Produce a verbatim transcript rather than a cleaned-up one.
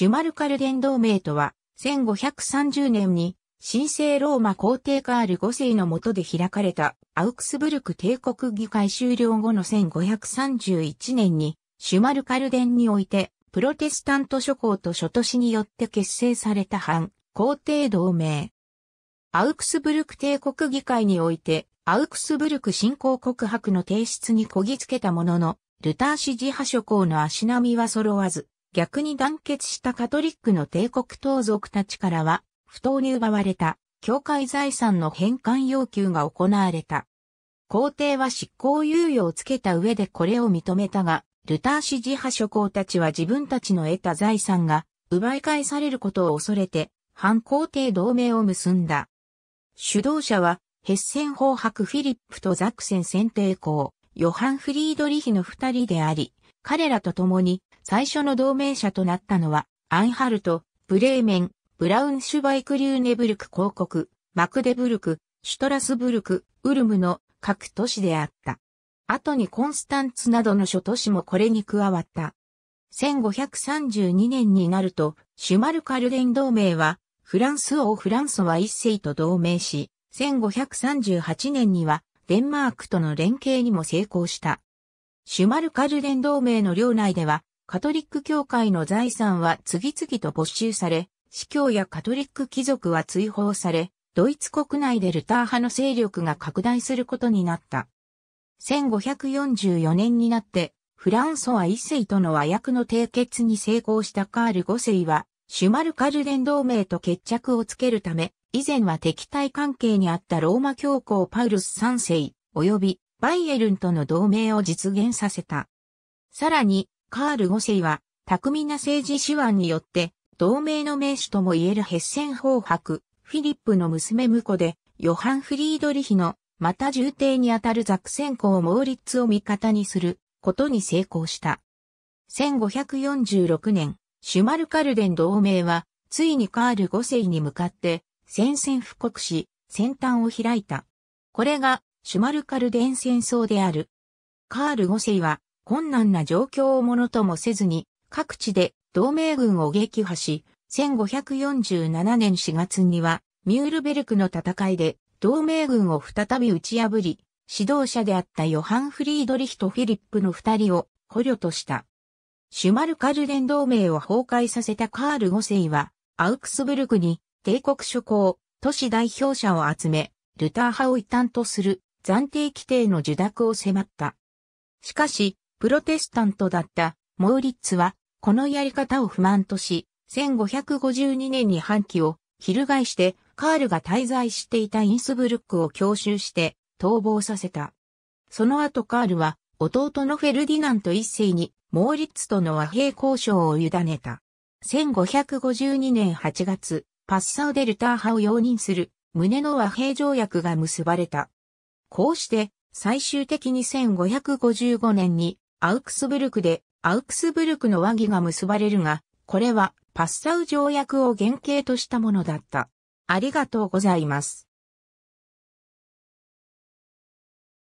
シュマルカルデン同盟とは、せんごひゃくさんじゅうねんに、神聖ローマ皇帝カールごせいの下で開かれた、アウクスブルク帝国議会終了後のせんごひゃくさんじゅういちねんに、シュマルカルデンにおいて、プロテスタント諸侯と諸都市によって結成された反皇帝同盟。アウクスブルク帝国議会において、アウクスブルク侵攻告白の提出にこぎつけたものの、ルター支持派諸侯の足並みは揃わず、逆に団結したカトリックの帝国盗賊たちからは、不当に奪われた、教会財産の返還要求が行われた。皇帝は執行猶予をつけた上でこれを認めたが、ルター支持派諸侯たちは自分たちの得た財産が奪い返されることを恐れて、反皇帝同盟を結んだ。主導者は、ヘッセン法伯フィリップとザクセン選定公、ヨハン・フリードリヒの二人であり、彼らと共に最初の同盟者となったのは、アンハルト、ブレーメン、ブラウンシュバイク・リューネブルク公国、マクデブルク、シュトラスブルク、ウルムの各都市であった。後にコンスタンツなどの諸都市もこれに加わった。せんごひゃくさんじゅうにねんになると、シュマルカルデン同盟は、フランス王フランソワ一世と同盟し、せんごひゃくさんじゅうはちねんにはデンマークとの連携にも成功した。シュマルカルデン同盟の領内ではカトリック教会の財産は次々と没収され、司教やカトリック貴族は追放され、ドイツ国内でルター派の勢力が拡大することになった。せんごひゃくよんじゅうよねんになってフランソワ一世との和約の締結に成功したカールごせいはシュマルカルデン同盟と決着をつけるため、以前は敵対関係にあったローマ教皇パウルスさんせい及びバイエルンとの同盟を実現させた。さらにカールごせいは巧みな政治手腕によって同盟の盟主ともいえるヘッセン法伯フィリップの娘婿でヨハン・フリードリヒのまた従弟にあたるザクセン公モーリッツを味方にすることに成功した。せんごひゃくよんじゅうろくねん、シュマルカルデン同盟はついにカールごせいに向かって宣戦布告し、戦端を開いた。これが、シュマルカルデン戦争である。カールごせいは、困難な状況をものともせずに、各地で同盟軍を撃破し、せんごひゃくよんじゅうななねんしがつには、ミュールベルクの戦いで、同盟軍を再び打ち破り、指導者であったヨハン・フリードリヒとフィリップの二人を捕虜とした。シュマルカルデン同盟を崩壊させたカールごせいは、アウクスブルクに、帝国諸侯、都市代表者を集め、ルター派を異端とする暫定規定の受諾を迫った。しかし、プロテスタントだったモーリッツは、このやり方を不満とし、せんごひゃくごじゅうにねんに反旗を翻して、カールが滞在していたインスブルックを強襲して逃亡させた。その後カールは、弟のフェルディナントいっせいに、モーリッツとの和平交渉を委ねた。せんごひゃくごじゅうにねんはちがつ、パッサウでルター派を容認する旨の和平条約が結ばれた。こうして最終的にせんごひゃくごじゅうごねんにアウクスブルクでアウクスブルクの和議が結ばれるが、これはパッサウ条約を原型としたものだった。ありがとうございます。